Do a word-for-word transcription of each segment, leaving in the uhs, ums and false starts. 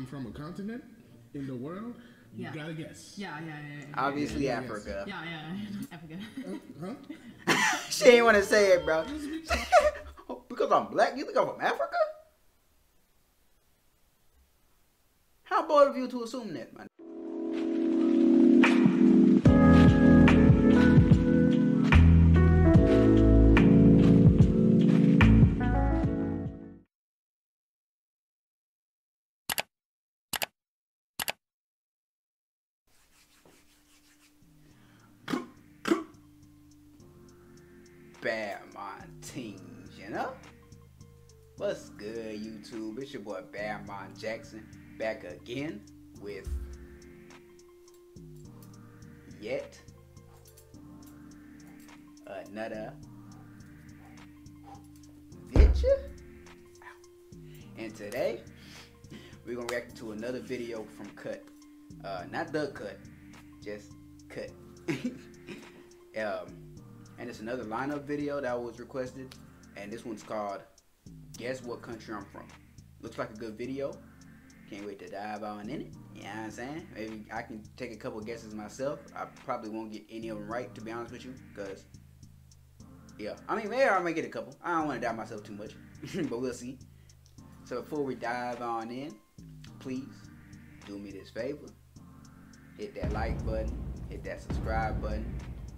I'm from a continent in the world. You yeah. gotta guess. Yeah, yeah, yeah. yeah. Obviously yeah, Africa. Yeah, yeah, yeah. Africa. Uh, huh? She ain't want to say it, bro. Because I'm black, you think I'm from Africa? How bold of you to assume that, man? Badmontings, you know? What's good, YouTube? It's your boy Badmon Jackson back again with Yet Another Venture. And today, we're gonna react to another video from Cut. Uh, not the Cut, just Cut. um, And it's another lineup video that was requested, and this one's called Guess What Country I'm From. Looks like a good video. Can't wait to dive on in it. You know what I'm saying? Maybe I can take a couple guesses myself. I probably won't get any of them right, to be honest with you, because, yeah. I mean, maybe I might get a couple. I don't want to doubt myself too much, but we'll see. So before we dive on in, please do me this favor. Hit that like button. Hit that subscribe button.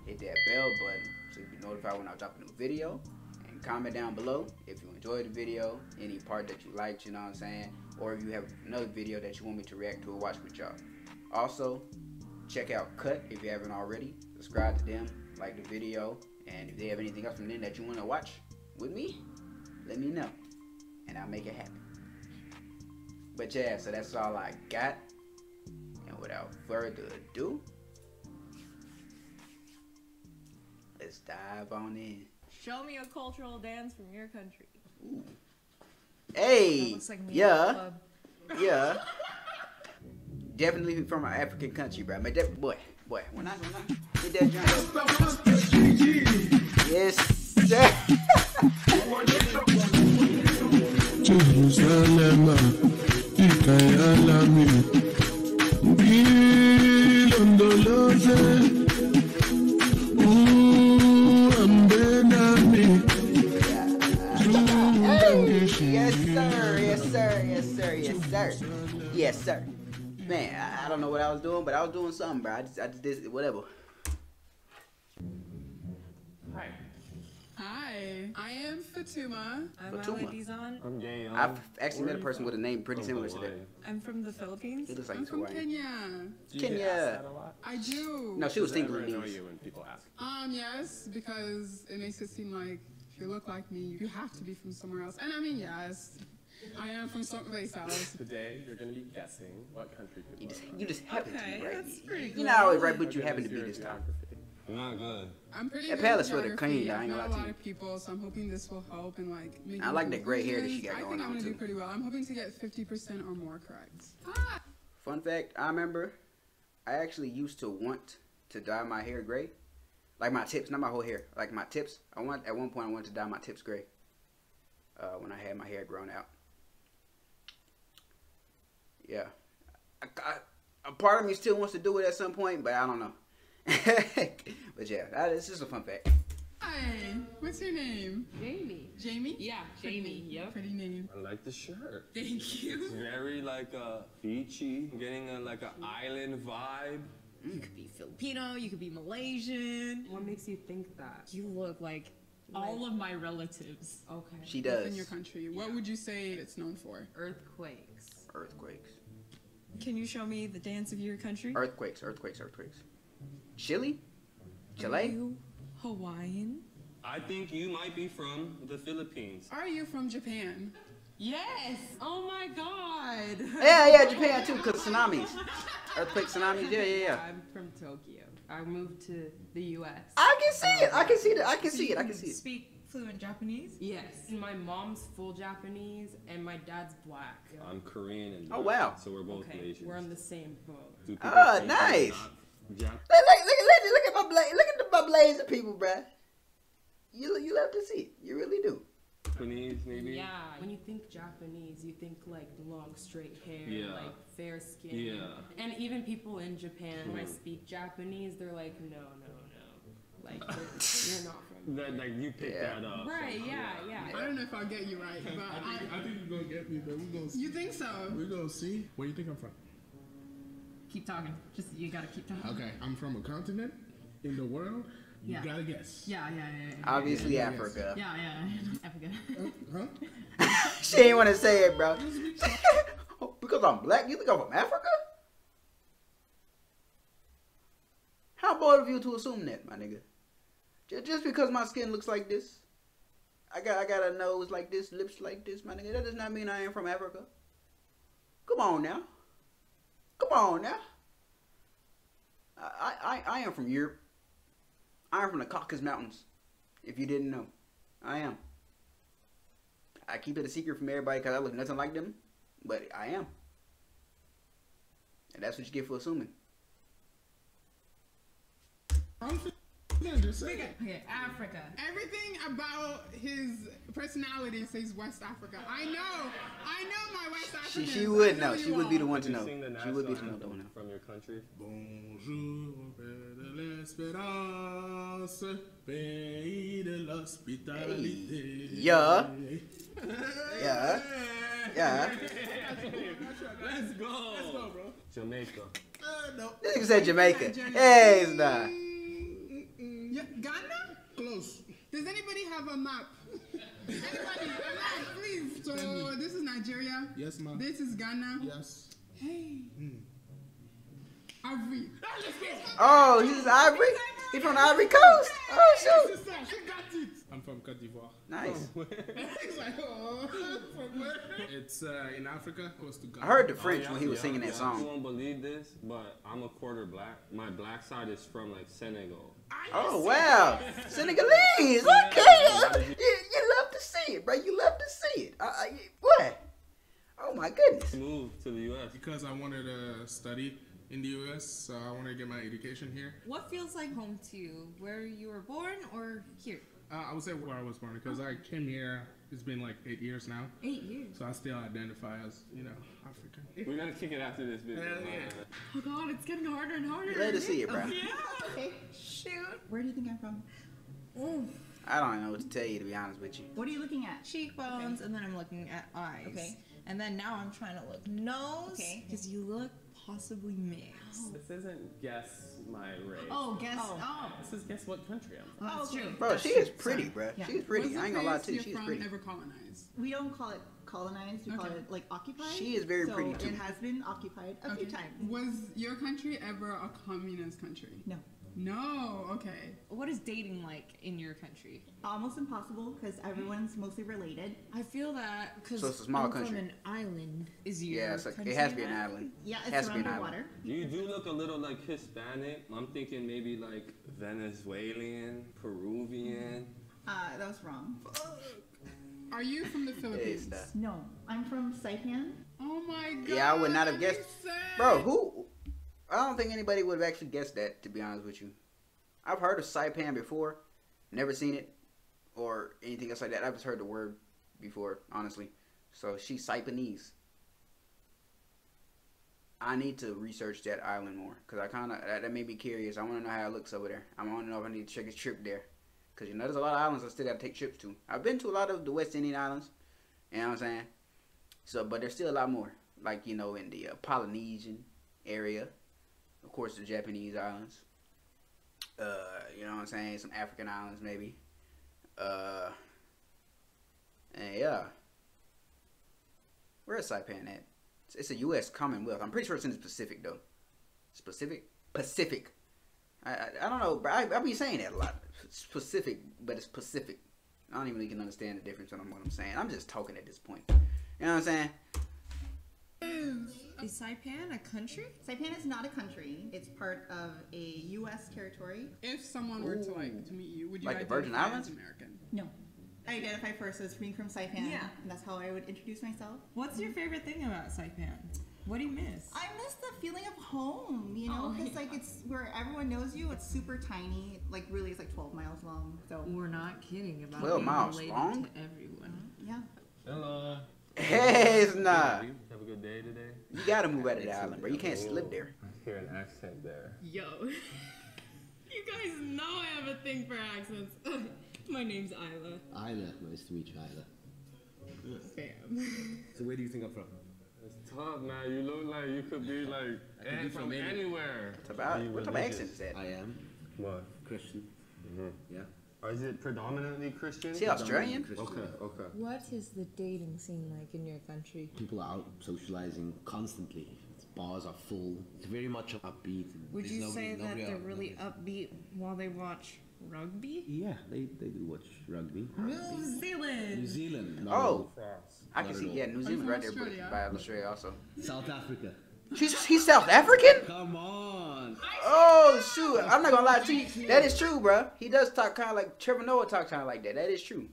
Hit that bell button, so you be notified when I drop a new video, and comment down below if you enjoyed the video, any part that you liked, you know what I'm saying, or if you have another video that you want me to react to or watch with y'all. Also, check out Cut if you haven't already, subscribe to them, like the video, and if they have anything else from them that you want to watch with me, let me know, and I'll make it happen. But yeah, so that's all I got, and without further ado, let's dive on in. Show me a cultural dance from your country. Ooh. Hey, like yeah, yeah. Definitely from an African country, bro. Make that boy, boy. When I, when I hit that jump. Yes, sir. Yes, sir. Man, I, I don't know what I was doing, but I was doing something, bro. I just, I just did whatever. Hi. Hi. I am Fatuma. I'm Fatuma Dizon. I'm J L. I've actually met a person with a name pretty similar to that. I'm from the Philippines. It looks like I'm from Hawaii. Kenya. Do you Kenya. Get asked that a lot? I do. No, she was thinking of you when people ask. Um, yes, because it makes it seem like if you look like me, you have to be from somewhere else. And I mean, yes. I am from someplace else. Today, you're going to be guessing what country people you just, are. You just happen okay, to be right. That's pretty good. You're not always right, but you happen to be this time. Not good. I'm pretty that good palace with a cane, I ain't gonna lie to you. A lot of people, so I'm hoping this will help and like. I like that gray hair that she got I going on too. I think I'm gonna too. do pretty well. I'm hoping to get fifty percent or more correct. Ah! Fun fact: I remember, I actually used to want to dye my hair gray, like my tips, not my whole hair, like my tips. I want at one point I wanted to dye my tips gray uh, when I had my hair grown out. Yeah, I, I, a part of me still wants to do it at some point, but I don't know. But yeah, that is just a fun fact. Hi, what's your name? Jamie. Jamie? Yeah, Jamie. Jamie. Yeah, pretty name. I like the shirt. Thank you. It's very like a beachy, getting a, like an island vibe. You could be Filipino. You could be Malaysian. What makes you think that? You look like. All of my relatives. Okay. She does. In your country, what yeah. would you say it's known for? Earthquakes. Earthquakes. Can you show me the dance of your country? Earthquakes, earthquakes, earthquakes. Chile? Chile? Are you Hawaiian? I think you might be from the Philippines. Are you from Japan? Yes! Oh my god! Yeah, yeah, Japan too, because tsunamis. Earthquake tsunamis, yeah, yeah, yeah. I'm from Tokyo. I moved to the U S. I can see um, it! I can see it! I can see it! I can see it! Speak fluent Japanese? Yes. My mom's full Japanese and my dad's black. I'm Korean and black, oh, wow. So we're both okay. Malaysians. We're on the same boat. Oh, nice! Yeah. Look, look, look, look at my blaze. Look at the, my blaze of people, bruh. You, you love to see it. You really do. Japanese, maybe? Yeah. When you think Japanese, you think like long, straight hair, yeah. like fair skin. Yeah. And even people in Japan, when I speak Japanese, they're like, no, no, no. Like, you're not from that, like, you picked yeah. that up. Right, so. yeah, yeah. I don't know if I'll get you right, but I think, I, I think you're going to get me, but we're going to see. You think so? We're going to see. Where do you think I'm from? Keep talking. Just, you got to keep talking. Okay, I'm from a continent in the world. You yeah. gotta guess. Yeah, yeah, yeah. yeah. Obviously yeah, Africa. Yeah, yeah, Africa. Uh, huh? She ain't want to say it, bro. Because I'm black, you think I'm from Africa? How bold of you to assume that, my nigga? Just because my skin looks like this, I got I got a nose like this, lips like this, my nigga. That does not mean I am from Africa. Come on now. Come on now. I I I am from Europe. I am from the Caucasus Mountains, if you didn't know. I am. I keep it a secret from everybody because I look nothing like them, but I am. And that's what you get for assuming. Okay, Africa. Everything about his personality says West Africa. I know. I know my West African. She, she would know. She would be the one to know. She would be the one to know. From your country. Bonjour, de l'espérance, pays de l'hospitalité. Yeah. Yeah. Yeah. Let's go. Let's go, bro. Jamaica. Uh, no. This nigga said Jamaica. Hey, it's not. Yeah, Ghana? Close. Does anybody have a map? Anybody? A map, please. So, this is Nigeria. Yes, ma'am. This is Ghana. Yes. Hey. Mm. Ivory. Oh, he's Ivory? He's from Ivory Coast? Oh, shoot. She got it. I'm from Cote d'Ivoire. Nice. Oh, he's like, oh, from where? It's uh, in Africa, close to Ghana. I heard the French oh, yeah, when he was yeah, singing yeah. that song. You won't believe this, but I'm a quarter black. My black side is from, like, Senegal. Oh, wow. Senegalese. Okay. You, you love to see it, bro. You love to see it. I, I, what? Oh, my goodness. Moved to the U S because I wanted to study in the U S, so I wanted to get my education here. What feels like home to you? Where you were born or here? Uh, I would say where I was born because I came here. It's been like eight years now. Eight years. So I still identify as, you know, African. We're gonna kick it after this video. Hell yeah. Oh God, it's getting harder and harder. Let us see it, bro. Yeah. Okay. Shoot. Where do you think I'm from? Oh. I don't know what to tell you, to be honest with you. What are you looking at? Cheekbones, okay. And then I'm looking at eyes. Okay. And then now I'm trying to look nose. Okay. Because you look possibly mixed. This isn't guess my race. Oh, guess. Oh. oh. This is guess what country I'm from. Oh, true. Bro, she is pretty, bro. Yeah. She's pretty. I ain't gonna lie to you. She's pretty. Ever colonized? We don't call it colonized. We okay. call it like occupied. She is very so pretty too. It has been occupied a okay. few times. Was your country ever a communist country? No. No. Okay. What is dating like in your country? Almost impossible because everyone's mostly related. I feel that because so it's a small I'm country. From an island. Is your yeah, it's like, country it has to be an island. island. Yeah, it's surrounded by water. You do look a little like Hispanic. I'm thinking maybe like Venezuelan, Peruvian. Uh, that was wrong. Are you from the Philippines? No, I'm from Saipan. Oh my God. Yeah, I would not have guessed. Bro, who? I don't think anybody would have actually guessed that, to be honest with you. I've heard of Saipan before, never seen it, or anything else like that. I've just heard the word before, honestly. So she's Saipanese. I need to research that island more, because I kind of, that, that made me curious. I want to know how it looks over there. I want to know if I need to check a trip there. Because, you know, there's a lot of islands I still got to take trips to. I've been to a lot of the West Indian islands, you know what I'm saying? So, but there's still a lot more, like, you know, in the uh, Polynesian area. Of course, the Japanese islands, uh, you know what I'm saying, some African islands maybe, uh, and yeah, where is Saipan at? It's, it's a U S Commonwealth. I'm pretty sure it's in the Pacific though. Pacific? Pacific. I, I, I don't know, but I, I be saying that a lot. It's Pacific, but it's Pacific. I don't even really can understand the difference in what I'm saying. I'm just talking at this point. You know what I'm saying? Is Saipan a country? Saipan is not a country. It's part of a U S territory. If someone Ooh. were to like to meet you, would you like identify the Virgin Islands? As American? No. I identify first as being from Saipan. Yeah. And that's how I would introduce myself. What's your favorite thing about Saipan? What do you miss? I miss the feeling of home, you know, because oh, yeah. like it's where everyone knows you. It's super tiny, like really, it's like twelve miles long. So we're not kidding about twelve miles long. To everyone, yeah. Hello. Hey, it's not. Have a good day today. You gotta move out of the island, bro. You can't live there. I hear an accent there. Yo, you guys know I have a thing for accents. My name's Isla. Isla, nice to meet you, Isla. Bam. So where do you think I'm from? It's tough, man. You look like you could be like could be from, from anywhere. What's about? What religious? Type of accent is that? I am. What? Christian. Mm-hmm. Yeah. Or is it predominantly Christian? Is he Australian? Okay, okay. What is the dating scene like in your country? People are out socializing constantly. Bars are full. It's very much upbeat. Would There's you nobody, say that they're out, really nobody. upbeat while they watch rugby? Yeah, they, they do watch rugby. New Zealand! New Zealand. Not oh! I can see, yeah, New Zealand right Australia. there by Australia also. South Africa. Jesus, he's South African? Come on. Oh, shoot. I'm not going to lie to you. That is true, bro. He does talk kind of like, Trevor Noah talks kind of like that. That is true.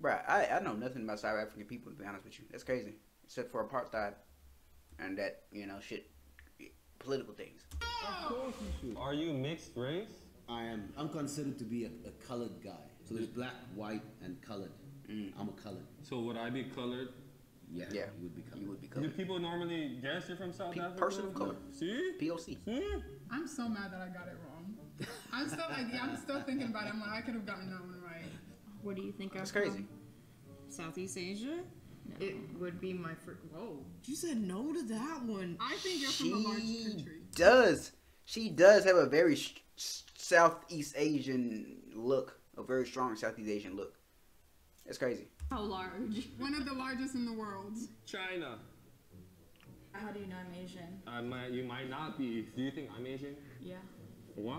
Bro, I, I know nothing about South African people, to be honest with you. That's crazy. Except for apartheid and that, you know, shit. Political things. Of course you should. Are you mixed race? I am. I'm considered to be a, a colored guy. So there's black, white, and colored. Mm. I'm a colored. So would I be colored? Yeah, yeah, you would be colored. You would be colored. Do people normally guess you're from South Pe Africa? Person of color. See? P O C. See? I'm so mad that I got it wrong. I'm still like, yeah, I'm still thinking about it. I'm like, I could have gotten that one right. What do you think That's I'm crazy. From? Southeast Asia? No. It would be my first. Whoa. You said no to that one. I think you're she from a large country. She does. She does have a very sh Southeast Asian look. A very strong Southeast Asian look. That's crazy. How large? One of the largest in the world. China. How do you know I'm Asian? I might, you might not be. Do you think I'm Asian? Yeah. Why?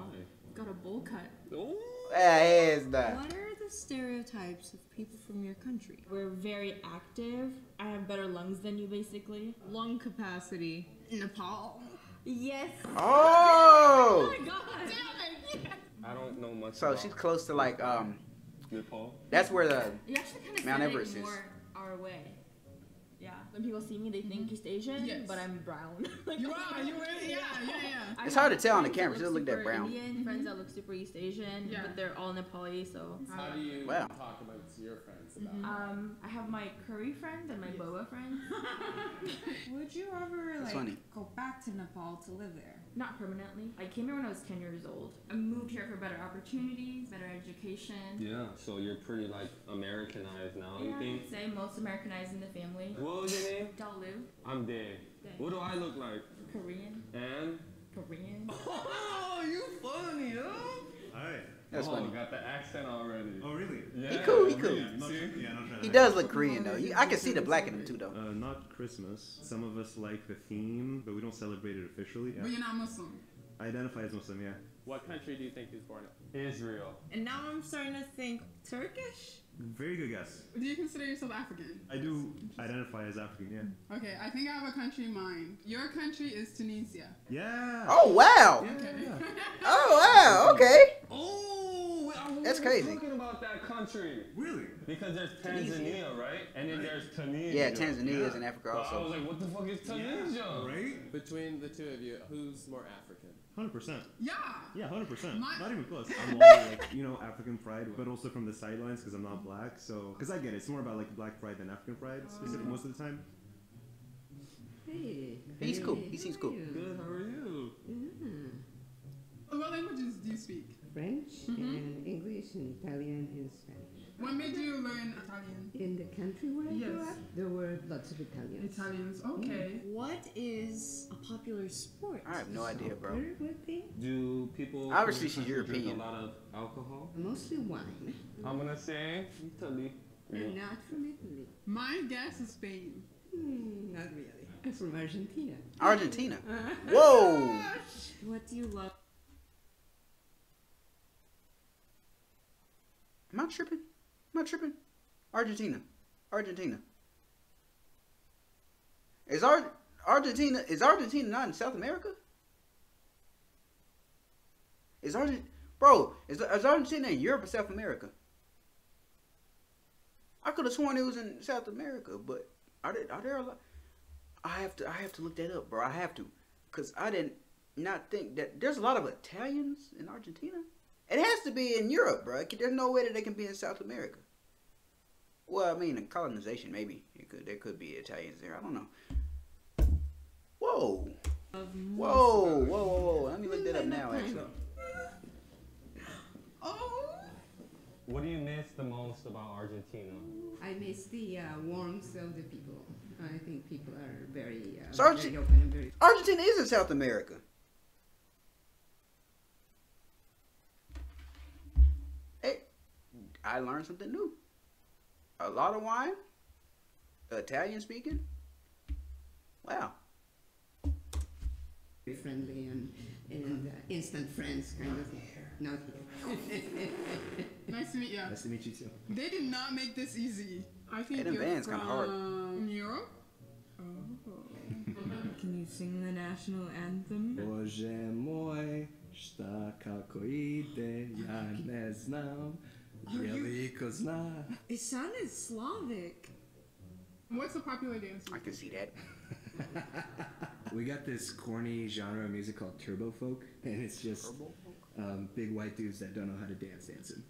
Got a bowl cut. Oh. Hey, it's not. What are the stereotypes of people from your country? We're very active. I have better lungs than you, basically. Lung capacity. Nepal. Yes. Oh! Oh my god. Damn it. Yes. I don't know much. So about she's close to like um. Nepal. That's where the you actually kind of Mount Everest is. More our way. Yeah. When people see me, they think mm-hmm. East Asian, yes. but I'm brown. like, you are, you really? Yeah, yeah, yeah. It's hard to tell on the camera. She doesn't look that brown. Indian, friends that look super East Asian, yeah. but they're all Nepali, so. How do you wow. talk about your friends about mm-hmm. Um, I have my curry friends and my yes. boba friends. Would you ever That's like funny. go back to Nepal to live there? Not permanently. I came here when I was ten years old. I moved here for better opportunities, better education. Yeah, so you're pretty like Americanized now, yeah, you think? I'd say most Americanized in the family. What was your name? Dalu. I'm dead. dead. What do I look like? Korean. And? Korean. Oh, you funny, huh? Alright. That's oh, funny. You got the accent already. Oh, really? Yeah. He cool, he cool. Yeah, not, yeah, not he does look Korean, though. You, I can see the black in him, too, though. Uh, not Christmas. Some of us like the theme, but we don't celebrate it officially. Yeah. But you're not Muslim. I identify as Muslim, yeah. What country do you think he was born in? Israel. And now I'm starting to think Turkish? Very good guess. Do you consider yourself African? I do identify as African, yeah. Okay, I think I have a country in mind. Your country is Tunisia. Yeah. Oh, wow. Yeah, okay. yeah. Oh, wow. Okay. Oh, I that's crazy. I was talking about that country. Really? Because there's Tanzania, Tunisia. right? And then right. there's Tunisia. Yeah, Tanzania yeah. is in Africa also. Well, I was like, what the fuck is Tunisia? Yeah, right? Between the two of you, who's more African? one hundred percent. Yeah. Yeah, one hundred percent. My not even close. I'm all like, you know, African pride, but also from the sidelines because I'm not black. So, because I get it. It's more about like black pride than African pride, specifically most of the time. Hey. He's cool. He seems cool. Good. How are you? Yeah. What languages do you speak? French mm-hmm. and English and Italian and Spanish. When did you learn Italian? In the country where I yes. grew up, there were lots of Italians. Italians, okay. Mm. What is a popular sport? I have no Soccer idea, bro. Would be? Do people obviously she's European. Drink a lot of alcohol? Mostly wine. I'm gonna say Italy. I'm not from Italy. My guess is Spain. Mm, not really. I'm from Argentina. Argentina. Whoa. What do you love? Am I tripping? Am I tripping? Argentina. Argentina. Is Ar Argentina is Argentina not in South America? Is Argentina bro, is, is Argentina in Europe or South America? I could have sworn it was in South America, but Are there, are there a lot? I have to I have to look that up, bro. I have to, cause I didn't not think that there's a lot of Italians in Argentina. It has to be in Europe, bro. There's no way that they can be in South America. Well, I mean, in colonization, maybe it could. There could be Italians there. I don't know. Whoa, whoa, whoa, whoa, whoa! Let me look that up now, actually. Oh. What do you miss the most about Argentina? I miss the uh, warmth of the people. I think people are very, uh, so Arge very open and very. Argentina is in South America. Hey, I learned something new. A lot of wine, Italian speaking. Wow. Very friendly and, and uh, instant friends kind of. Not here. Nice to meet you. Nice to meet you too. They did not make this easy. I think you're band's from hard. Europe. Oh. Can you sing the national anthem? Bože moj, šta kako ide, ja ne znam. It sounded Slavic. What's the popular dance? I can see that. We got this corny genre of music called turbo folk, and it's just um, big white dudes that don't know how to dance dancing.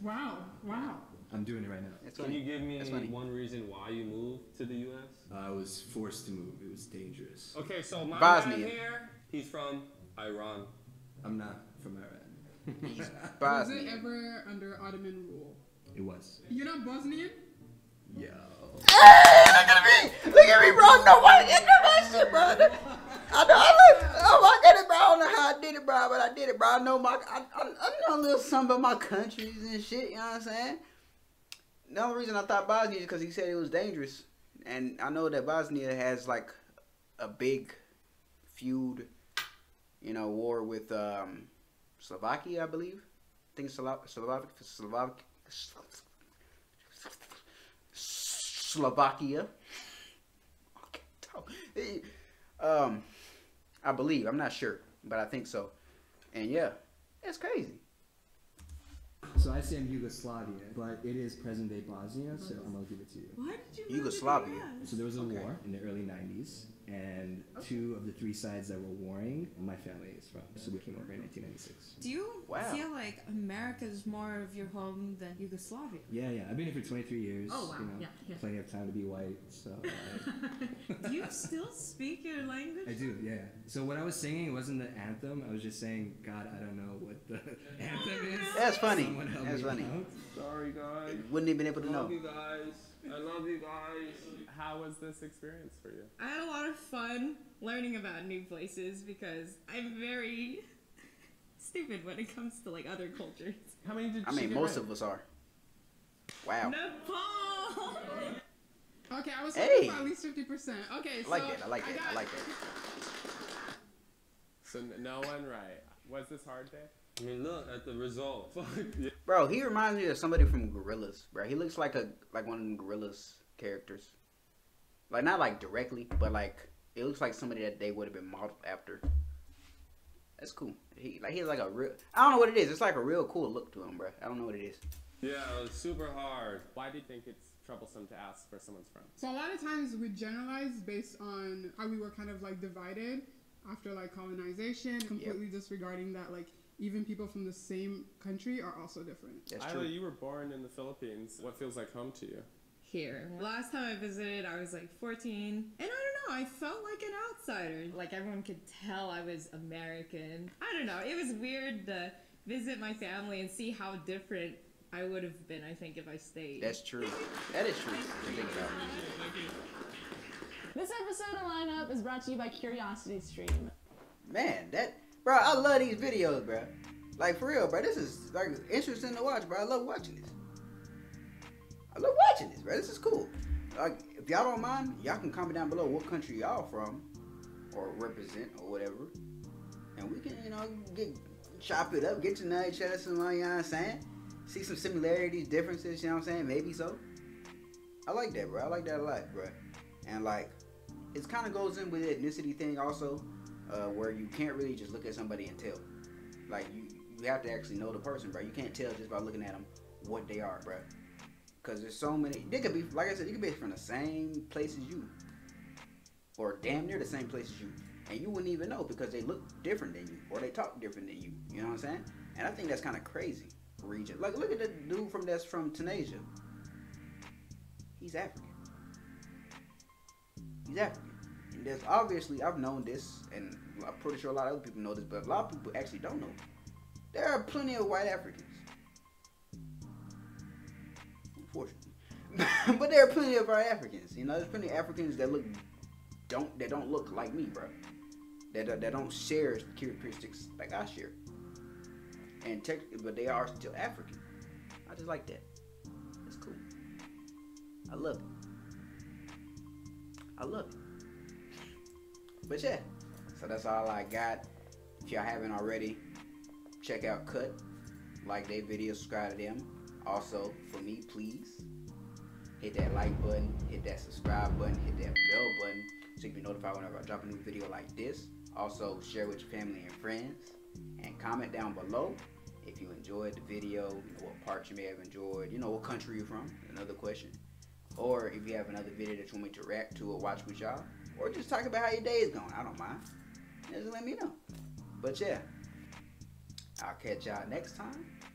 Wow! Wow! I'm doing it right now. That's Can funny. you give me one reason why you moved to the U S? I was forced to move. It was dangerous. Okay, so my Bosnia. guy here, he's from Iran. I'm not from Iran. Was it ever under Ottoman rule? It was. You're not Bosnian? Yo. Hey, look at me! Look at me, bro! No one did that shit, bro! I know, I look, oh, I did it, bro. I don't know how I did it, bro, but I did it, bro. I know my, I, I, I know a little something about my countries and shit, you know what I'm saying? The only reason I thought Bosnia is because he said it was dangerous. And I know that Bosnia has, like, a big feud, you know, war with, um... Slovakia, I believe. I think Slovak, Slovak, Slovak, Slovakia. Um, I believe. I'm not sure, but I think so. And yeah, it's crazy. So I say I'm Yugoslavia, but it is present-day Bosnia, so I'm gonna give it to you. Why did you Yugoslavia? So there was a okay. war in the early nineties, and okay. two of the three sides that were warring, my family is from, so we came over in nineteen ninety-six. Do you wow. feel like America is more of your home than Yugoslavia? Yeah, yeah. I've been here for twenty-three years. Oh wow. You know, yeah, yeah. Plenty of time to be white. So. I... Do you still speak your language? I do. Yeah. So when I was singing, it wasn't the anthem. I was just saying, God, I don't know what the anthem is. That's funny. Someone That's funny. Out. Sorry, guys. Wouldn't have been able to know. I love you guys. I love you guys. How was this experience for you? I had a lot of fun learning about new places because I'm very stupid when it comes to like other cultures. How many did I you mean, get most right? of us are. Wow. Nepal! Okay, I was hey. at least fifty percent. Okay, so. I like that. I like that. I, I like that. So no one right. Was this hard day? I mean, look at the results. Yeah. Bro, he reminds me of somebody from Gorillaz, bro. He looks like a like one of them Gorillaz characters. Like, not like directly, but like, it looks like somebody that they would have been modeled after. That's cool. He like, he has like a real, I don't know what it is. It's like a real cool look to him, bro. I don't know what it is. Yeah, it was super hard. Why do you think it's troublesome to ask where someone's from? So a lot of times we generalize based on how we were kind of like divided after like colonization, completely yep. disregarding that like, even people from the same country are also different. Isla, you were born in the Philippines. What feels like home to you? Here. Last time I visited, I was like fourteen. And I don't know, I felt like an outsider. Like everyone could tell I was American. I don't know, it was weird to visit my family and see how different I would have been, I think, if I stayed. That's true. That is true. Think about it. This episode of Lineup is brought to you by Curiosity Stream. Man, that... Bro, I love these videos, bro. Like, for real, bro. This is, like, interesting to watch, bro. I love watching this. I love watching this, bro. This is cool. Like, if y'all don't mind, y'all can comment down below what country y'all from or represent or whatever. And we can, you know, get, chop it up, get to know each other, you know what I'm saying? See some similarities, differences, you know what I'm saying? Maybe so. I like that, bro. I like that a lot, bro. And, like, it kind of goes in with the ethnicity thing also. Uh, where you can't really just look at somebody and tell. Like, you, you have to actually know the person, bro. You can't tell just by looking at them what they are, bro. Cause there's so many. They could be, like I said, you could be from the same place as you, or damn near the same place as you, and you wouldn't even know because they look different than you, or they talk different than you. You know what I'm saying? And I think that's kind of crazy. Region, like look at the dude from that's from Tunisia. He's African. He's African. And there's obviously, I've known this, and I'm pretty sure a lot of other people know this, but a lot of people actually don't know. There are plenty of white Africans. Unfortunately. But there are plenty of our Africans. You know, there's plenty of Africans that look don't that don't look like me, bro. That that, that don't share characteristics like I share. And tech, but they are still African. I just like that. It's cool. I love it. I love it. But yeah, so that's all I got. If y'all haven't already, check out Cut. Like their video, subscribe to them. Also, for me, please hit that like button, hit that subscribe button, hit that bell button so you can be notified whenever I drop a new video like this. Also, share with your family and friends. And comment down below if you enjoyed the video, you know, what part you may have enjoyed, you know, what country you're from, another question. Or if you have another video that you want me to react to or watch with y'all, or just talk about how your day is going. I don't mind. Just let me know. But yeah, I'll catch y'all next time.